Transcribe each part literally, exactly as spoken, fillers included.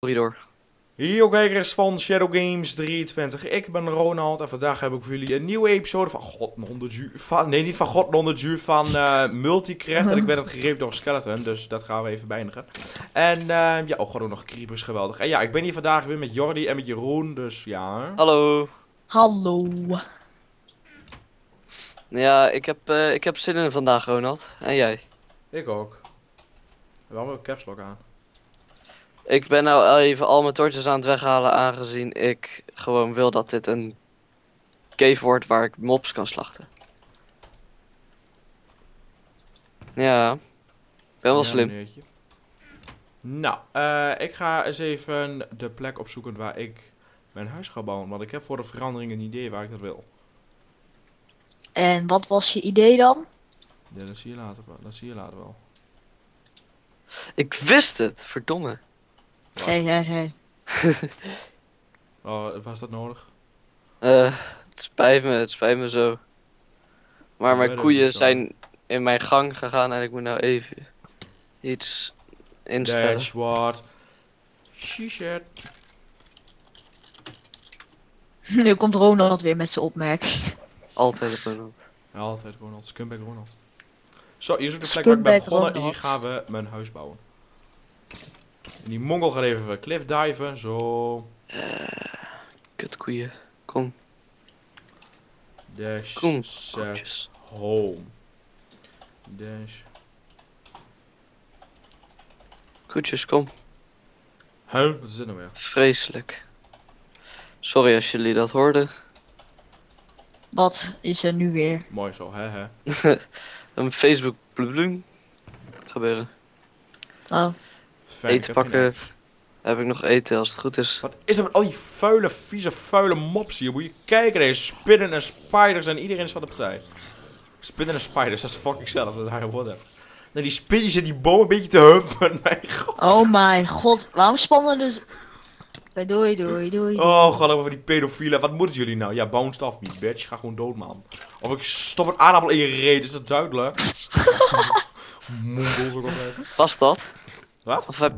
Corridor. Yo kijkers van Shadow Games drieëntwintig, ik ben Ronald en vandaag heb ik voor jullie een nieuwe episode van Godmode van, nee niet van Godmode van uh, Multicraft. En ik ben het gegrepen door een skeleton, dus dat gaan we even beëindigen. En uh, ja, oh god, ook nog creepers, geweldig. En ja, ik ben hier vandaag weer met Giordi en met Jeroen, dus ja. Hallo. Hallo. Ja, ik heb, uh, ik heb zin in vandaag, Ronald. En jij? Ik ook. Waarom heb ik caps lock aan? Ik ben nou even al mijn torches aan het weghalen, aangezien ik gewoon wil dat dit een cave wordt waar ik mobs kan slachten. Ja, ik ben wel ja, slim. Meneertje. Nou, uh, ik ga eens even de plek opzoeken waar ik mijn huis ga bouwen, want ik heb voor de verandering een idee waar ik dat wil. En wat was je idee dan? Ja, dat zie je later wel. Dat zie je later wel. Ik wist het, verdomme. Hé, hé, hé. Was dat nodig? Uh, het spijt me, het spijt me zo. Maar ja, mijn koeien zijn in mijn gang gegaan en ik moet nou even iets instellen. That's what she said. Nu komt Ronald weer met zijn opmerking. Altijd Ronald. Ja, altijd Ronald, scumbag Ronald. Zo, hier is ook de plek scumbag waar ik ben begonnen. Ronald. Hier gaan we mijn huis bouwen. En die mongol gaat even cliffdiven, zo. Uh, kutkoeien, kom. Dash kom, set home. Dash. Koetjes, kom. Huh? Wat is dit nou weer? Vreselijk. Sorry als jullie dat hoorden. Wat is er nu weer? Mooi zo, hè hè. Een Facebook blubblum gebeuren. Oh. Fijn, eten heb pakken. Heb ik nog eten als het goed is. Wat is dat met al die vuile, vieze, vuile mobs hier? Moet je kijken, deze spinnen en spiders en iedereen is van de partij. Spinnen en spiders, dat is fucking zelf dat daar wat heb. Nee, die spinnen zitten die boom een beetje te humpen, mijn god. Oh mijn god, waarom spannen dus... Doei, doei, doei. Oh god, over die pedofielen. Wat moeten jullie nou? Ja, bounced off me, bitch. Ga gewoon dood, man. Of ik stop een aardappel in je reet, is dat duidelijk? Mongols ook altijd. Past dat? Wat? Of heb...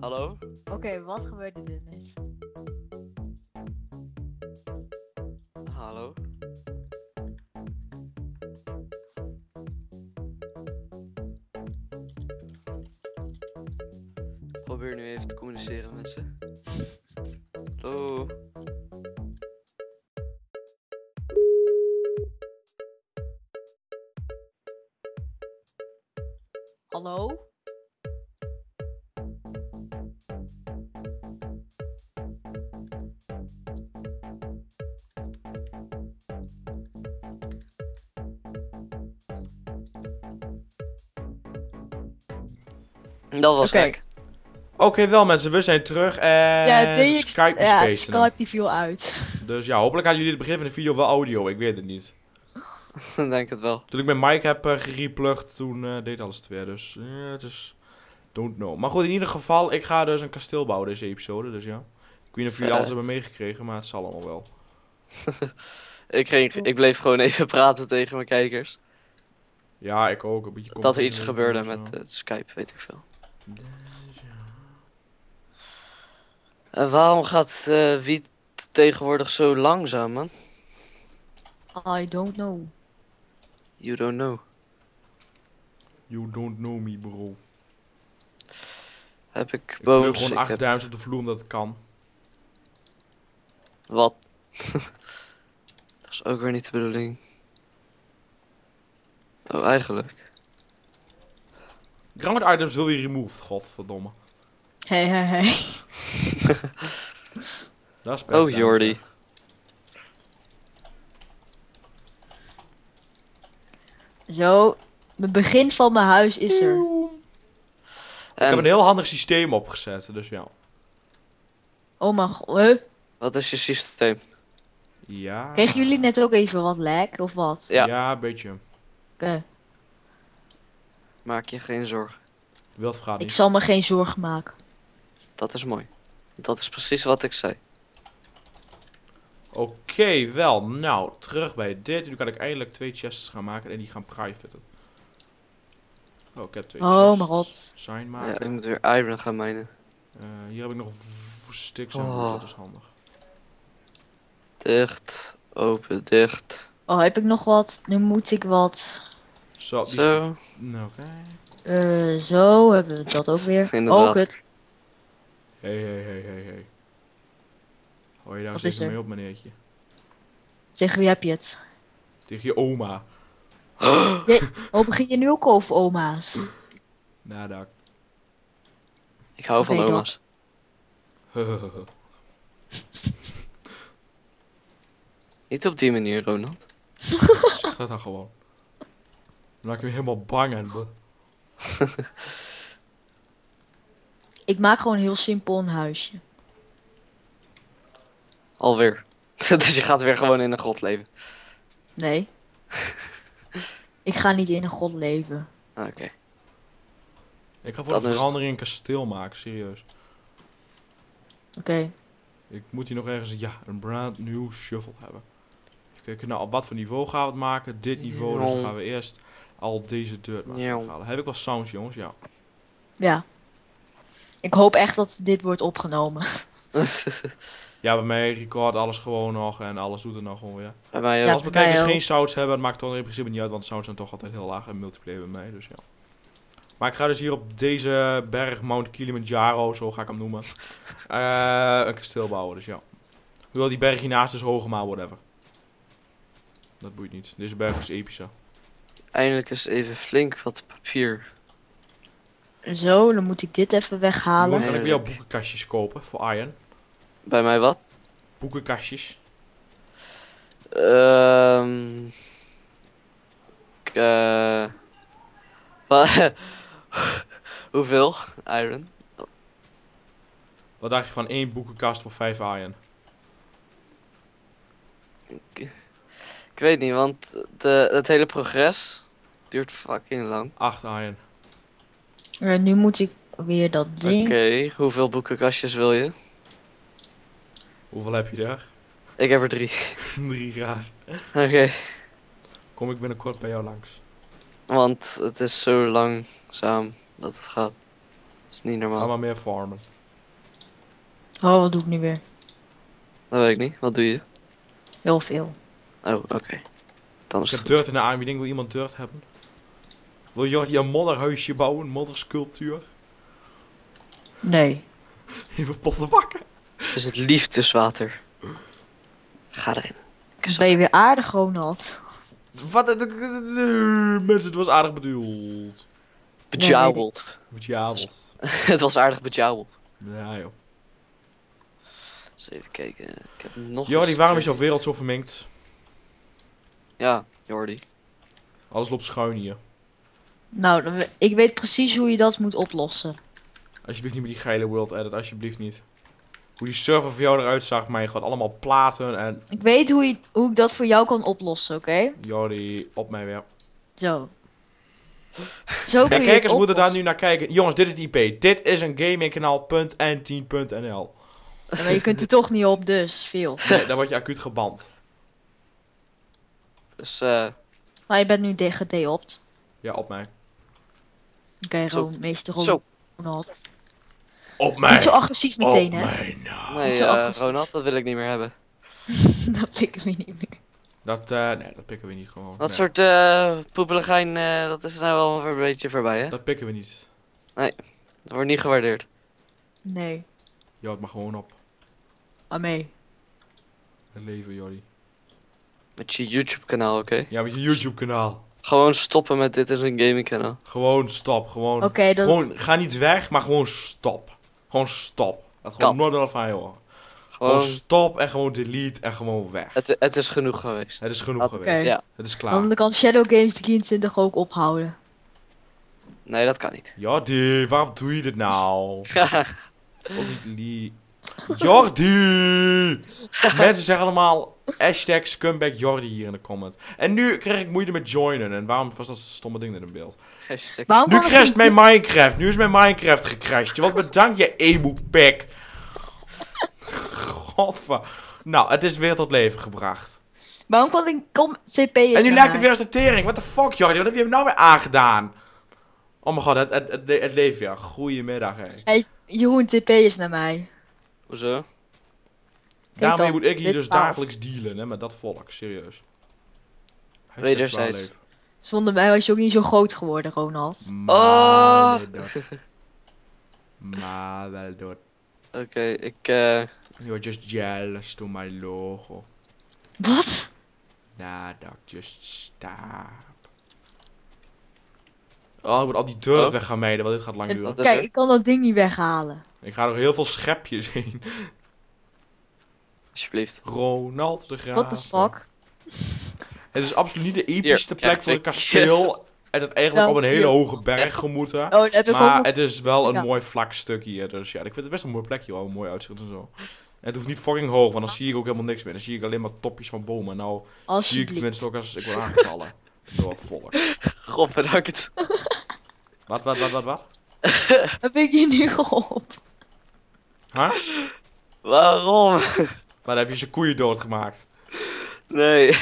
Hallo? Oké, okay, wat gebeurt er nu? Hallo? Probeer nu even te communiceren, mensen. Hallo? Hallo? Dat was Oké, okay. okay, wel mensen, we zijn terug en ja, Skype, ja, Skype die viel uit. Dus ja, hopelijk hadden jullie het begin van de video wel audio, ik weet het niet. Ik denk het wel. Toen ik met Mike heb uh, gereplugged, toen uh, deed alles het weer, dus uh, het is... Don't know. Maar goed, in ieder geval, ik ga dus een kasteel bouwen deze episode, dus ja. Ik weet niet of jullie alles hebben meegekregen, maar het zal allemaal wel. ik, ging, ik bleef gewoon even praten tegen mijn kijkers. Ja, ik ook. Een beetje dat er iets gebeurde met uh, Skype, weet ik veel. En waarom gaat uh, wiet tegenwoordig zo langzaam, man? I don't know. You don't know. You don't know me, bro. Heb ik boos. Ik pluk gewoon acht duims op de vloer omdat het kan. Wat? Dat is ook weer niet de bedoeling. Oh, eigenlijk. Ground items wil je removed, godverdomme. Hey, hey, hey. Dat is oh, Giordi. Zo, het begin van mijn huis is er. Ik um, heb een heel handig systeem opgezet, dus ja. Oh mijn god. Huh? Wat is je systeem? Ja. Kregen jullie net ook even wat lag, of wat? Ja, ja een beetje. Oké. Okay. Maak je geen zorgen. Wilt vragen. Ik zal me geen zorgen maken. Dat is mooi. Dat is precies wat ik zei. Oké, okay, wel. Nou, terug bij dit. Nu kan ik eindelijk twee chests gaan maken en die gaan privaten. Oh, ik heb twee chests. Oh mijn god. Zijn maken. Ja, ik moet weer iron gaan minen. Uh, hier heb ik nog sticks aan, oh. Dat is handig. Dicht, open, dicht. Oh, heb ik nog wat? Nu moet ik wat. Zo. Zo. Nou, oké. Okay. Uh, zo hebben we dat ook weer. Inderdaad. Oh, kut. Hey, hey, hey, hey, hey. Hou je daar eens mee op, meneertje? Tegen wie heb je het? Tegen je oma. Oh, nee. Oh begin je nu ook over oma's? Nadak. Ik hou okay, van oma's. Niet op die manier, Ronald. Zeg dat dan gewoon. Dan maak ik me helemaal bang en wat. Ik maak gewoon heel simpel een huisje. Alweer. Dus je gaat weer gewoon in een grot leven. Nee. Ik ga niet in een grot leven. Oké. Okay. Ik ga voor de verandering een kasteel maken, serieus. Oké. Okay. Ik moet hier nog ergens, ja, een brand new shovel hebben. Even kijken, nou, op wat voor niveau gaan we het maken? Dit niveau, dus dan gaan we eerst al deze dirt maken. Halen. Heb ik wel sounds, jongens? Ja. Ja. Ik hoop echt dat dit wordt opgenomen. Ja, bij mij record alles gewoon nog en alles doet het nog gewoon weer. Bij mij ook. Ja, als mijn kijkers geen sounds hebben, maakt het dan in principe niet uit, want sounds zijn toch altijd heel laag en multiplayer bij mij, dus ja. Maar ik ga dus hier op deze berg, Mount Kilimanjaro, zo ga ik hem noemen, uh, een kasteel bouwen, dus ja. Hoewel die berg hiernaast is hoger, maar whatever. Dat boeit niet. Deze berg is epischer. Eindelijk eens even flink wat papier. Zo, dan moet ik dit even weghalen. Dan kan ik weer boekenkastjes kopen voor iron. Bij mij wat? Boekenkastjes. Ehm... Um, uh, hoeveel? Iron. Wat dacht je van één boekenkast voor vijf iron? Ik, ik weet niet, want de, het hele progress duurt fucking lang. acht iron. Ja, nu moet ik weer dat ding. Oké, okay, hoeveel boekenkastjes wil je? Hoeveel heb je daar? Ik heb er drie. Drie graag. Oké. Okay. Kom ik binnenkort bij jou langs. Want het is zo langzaam dat het gaat. Dat is niet normaal. Ga maar meer farmen. Oh, wat doe ik nu weer? Dat weet ik niet. Wat doe je? Heel veel. Oh, oké. Okay. Dan is ik heb dirt in de aanbieding. Wil iemand dirt hebben? Wil Giordi een modderhuisje bouwen? Een moddersculptuur? Nee. Even potten bakken. Het is het liefdeswater. Ga erin. Ben je weer aardig, Ronald? Wat? Mensen, het was aardig bedoeld. Bejauweld. Bejauweld. Het was aardig bejauweld. Ja, joh. Eens even kijken. Ik heb nog Giordi, waarom is jouw wereld zo verminkt? Ja, Giordi. Alles loopt schuin hier. Nou, ik weet precies hoe je dat moet oplossen. Alsjeblieft niet met die geile world edit, alsjeblieft niet. Hoe die server voor jou eruit zag, maar je gaat allemaal platen en... Ik weet hoe, je, hoe ik dat voor jou kan oplossen, oké? Okay? Giordi, op mij weer. Zo. Zo ja, kun je kijkers moeten daar nu naar kijken. Jongens, dit is de I P. Dit is een gamingkanaal punt n tien punt n l. Maar je kunt er toch niet op, dus veel. Nee, dan word je acuut geband. Dus, eh... Uh... Maar je bent nu gedeopt. Ja, op mij. Oké, okay, Ron, meester Ron. Zo. Ronald. Op mij! Niet zo agressief meteen, hè? Mij, nou. Nee, uh, Ronald, dat wil ik niet meer hebben. Dat pikken we niet meer. Dat, eh, uh, nee, dat pikken we niet gewoon. Dat nee. soort, eh, uh, poepeligijn, uh, dat is nou wel een beetje voorbij, hè? Dat pikken we niet. Nee, dat wordt niet gewaardeerd. Nee. Ja, het mag gewoon op. Amee. Het leven, Giordi. Met je YouTube-kanaal, oké? Okay? Ja, met je YouTube-kanaal. Gewoon stoppen met dit is een gaming-kanaal. Gewoon stop, gewoon. Oké, okay, dan... Gewoon, ga niet weg, maar gewoon stop. Gewoon stop. Dat gewoon nooit al van, joh. Gewoon stop en gewoon delete en gewoon weg. Het, het is genoeg geweest. Het is genoeg okay. geweest. Ja. Het is klaar. Dan kan Shadow Games drieëntwintig ook ophouden. Nee, dat kan niet. Giordi, waarom doe je dit nou? Ook niet lief. Giordi! Mensen zeggen allemaal hashtag scumbag Giordi hier in de comment. En nu krijg ik moeite met joinen. En waarom was dat stomme ding net in beeld? Hashtag... Nu crasht mijn Minecraft. Nu is mijn Minecraft gecrashed. Wat bedankt je emu-pik. Godver. Nou, het is weer tot leven gebracht. Waarom kon ik kom C P is. En nu lijkt het weer als de tering. What the fuck, Giordi? Wat heb je hem nou weer aangedaan? Oh mijn god, het, het, het, le het leeft ja. Goedemiddag, hé. Hey, Jeroen, T P is naar mij. Hoezo? Daarmee moet ik hier dus dagelijks dealen, hè, met dat volk, serieus. Wederzijds. Zonder mij was je ook niet zo groot geworden, Ronald. Oh! Maar wel dood. Oké, ik eh... Uh... You're just jealous to my logo. Wat? Nada, just stop. Oh, ik moet al die deur oh. weg gaan mijden, want dit gaat lang en, duren. Kijk, ik kan dat ding niet weghalen. Ik ga er heel veel schepjes heen. Alsjeblieft. Ronald de Graaf. What the fuck? Het is absoluut niet de epischste plek voor een kasteel. Yes. En het eigenlijk op een hele hoge berg gemoeten. Oh, heb ik maar ook het nog... is wel een ja. mooi vlak stuk hier. Dus ja, ik vind het best een mooi plekje, wel mooi uitzicht en zo. En het hoeft niet fucking hoog, want dan zie ik ook helemaal niks meer. Dan zie ik alleen maar topjes van bomen. Nou, zie ik tenminste ook als ik wil aangevallen. Door volk. God bedankt. Wat, wat, wat, wat, wat? Heb ik je nu geholpen? Huh? Waarom? Maar heb je zijn koeien doodgemaakt? Nee.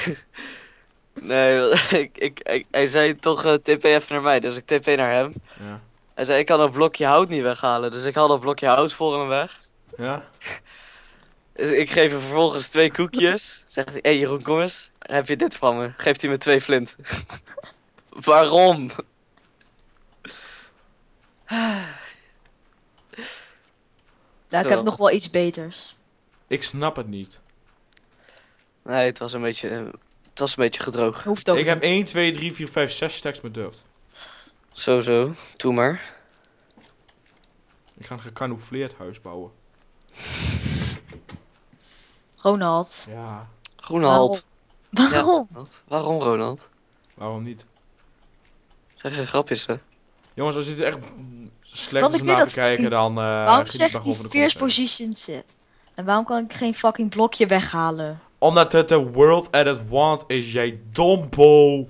Nee, ik, ik, ik, hij zei toch uh, T P even naar mij, dus ik T P naar hem. Ja. Hij zei ik kan dat blokje hout niet weghalen, dus ik haal dat blokje hout voor hem weg. Ja. Dus ik geef hem vervolgens twee koekjes. Zegt hij, hé hey Jeroen, kom eens. Heb je dit van me? Geeft hij me twee flint. Waarom? Nou, ik heb nog wel iets beters. Ik snap het niet. Nee, het was een beetje, het was een beetje gedroogd. Hoeft ook. Ik heb één, twee, drie, vier, vijf, zes stacks met durft. Zo, zo. Doe maar. Ik ga een gecamoufleerd huis bouwen. Ronald. Ja. Ronald. Waarom? Waarom? Ja, Ronald. Waarom Ronald? Waarom niet? Zeg geen grapjes, hè? Jongens, als je het echt slecht is om naar te kijken, dan... Uh, waarom zegt die first position zit? En waarom kan ik geen fucking blokje weghalen? Omdat het de world at it want is, jij dombo!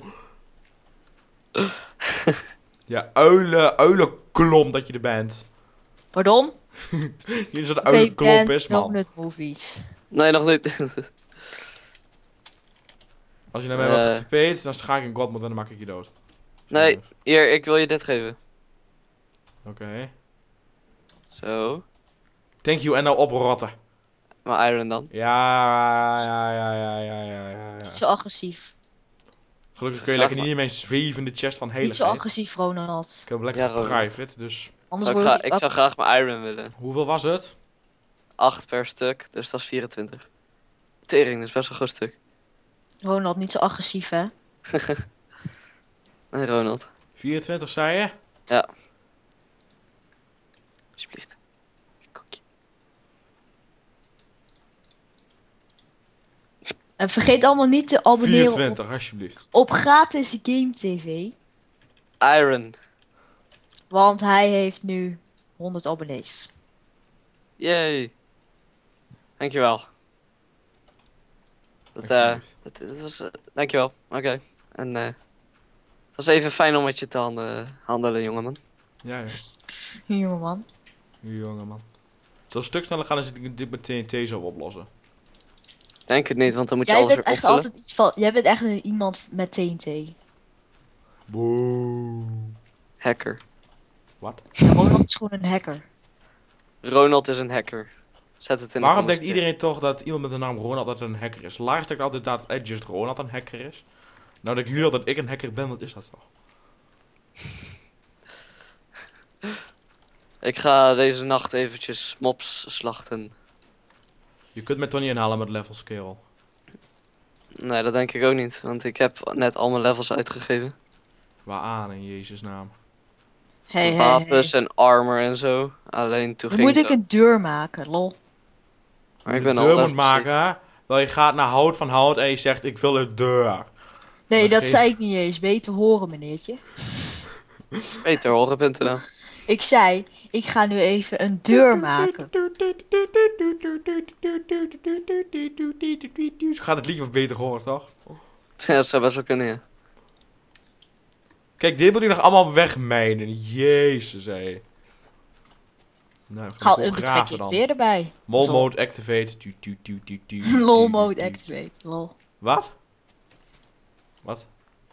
Ja, uilen, uilenklomp dat je er bent. Pardon? Hier is dat uilenklomp is, man. Donut movies. Nee, nog niet. Als je naar mij uh, wat gepeet, dan ga ik in Godmode en dan maak ik je dood. Nee, hier, ik wil je dit geven. Oké. Okay. Zo. Thank you, en nou oprotten. Maar Iron dan? Ja, ja, ja, ja, ja, ja, ja. Niet zo agressief. Gelukkig kun je lekker niet in mijn zwevende chest van hele. Niet zo agressief, Ronald. Ik heb hem lekker ja, private, dus... Anders zou ik, word ik zou graag mijn Iron willen. Hoeveel was het? acht per stuk, dus dat is vierentwintig. Tering, dat is best wel een goed stuk. Ronald, niet zo agressief, hè? Nee, Ronald. vierentwintig, zei je? Ja. Alsjeblieft. Koekje. En vergeet allemaal niet te abonneren vierentwintig, op, alsjeblieft. Op gratis Game T V. Iron. Want hij heeft nu honderd abonnees. Yay. Dankjewel. Dat, uh, dat, dat was, uh, dankjewel, oké. Okay. En uh, het was even fijn om met je te handelen, handelen jongeman. Ja, ja. Jongeman. Jongeman. Het zal een stuk sneller gaan als ik dit met T N T zou oplossen. Denk het niet, want dan moet je jij alles bent weer echt altijd iets van. Jij bent echt iemand met T N T. Wow. Hacker. Wat? Ja, Ronald is gewoon een hacker. Ronald is een hacker. Zet het in de Waarom denkt iedereen toch dat iemand met de naam Ronald dat een hacker is? Laatst denk ik altijd dat eh, Just Ronald een hacker is. Nou denk ik nu al dat ik een hacker ben, wat is dat toch? Ik ga deze nacht eventjes mobs slachten. Je kunt me toch niet inhalen met levels, kerel? Nee, dat denk ik ook niet, want ik heb net al mijn levels uitgegeven. Waaraan in Jezus naam? Hey, wapens hey, hey. en armor en zo. Alleen toen ging moet ik een deur maken, lol. Maar ik ben een deur moet maken, wel je gaat naar hout van hout en je zegt ik wil een deur. Nee, maar dat geef... zei ik niet eens. Beter horen, meneertje. Beter horen.nl. Ik zei, ik ga nu even een deur maken. Gaat het liedje wat beter horen, toch? Ja, dat zou best wel kunnen, ja. Kijk, dit moet ik nog allemaal wegmijnen. Jezus, hé. Nou, haal een betrekje weer erbij. Mol mode activate. Lol mode activate. Lol. Wat? Wat?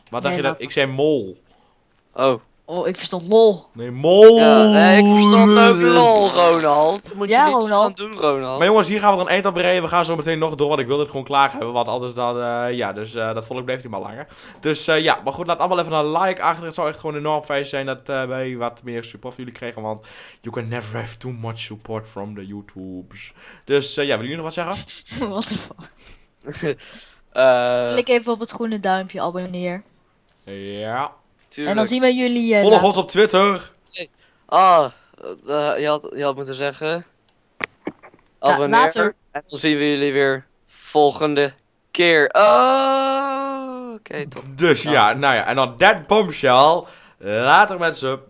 Wat dacht je dat? Ik zei mol. Oh. Oh, ik verstond lol. Nee, mol. Ja, nee, ik verstond ook lol, Ronald. Moet ja, je niets Ronald. Gaan doen, Ronald. Maar jongens, hier gaan we een eind aan breien. We gaan zo meteen nog door, want ik wil dit gewoon klaar hebben. Want anders dan, uh, ja, dus uh, dat volk bleef niet maar langer. Dus uh, ja, maar goed, laat allemaal even een like achter. Het zou echt gewoon enorm fijn zijn dat uh, wij wat meer support van jullie kregen. Want you can never have too much support from the YouTubes. Dus uh, ja, willen jullie nog wat zeggen? What the fuck? uh... Klik even op het groene duimpje, abonneer. Ja. Yeah. Tuurlijk. En dan zien we jullie... Uh, Volg ons op Twitter. Nee. Ah, uh, je, had, je had moeten zeggen... Ja, abonneer. Later. En dan zien we jullie weer volgende keer. Oh, oké, okay, tot. Dus ja, nou ja. En dan dat bombshell. Later mensen.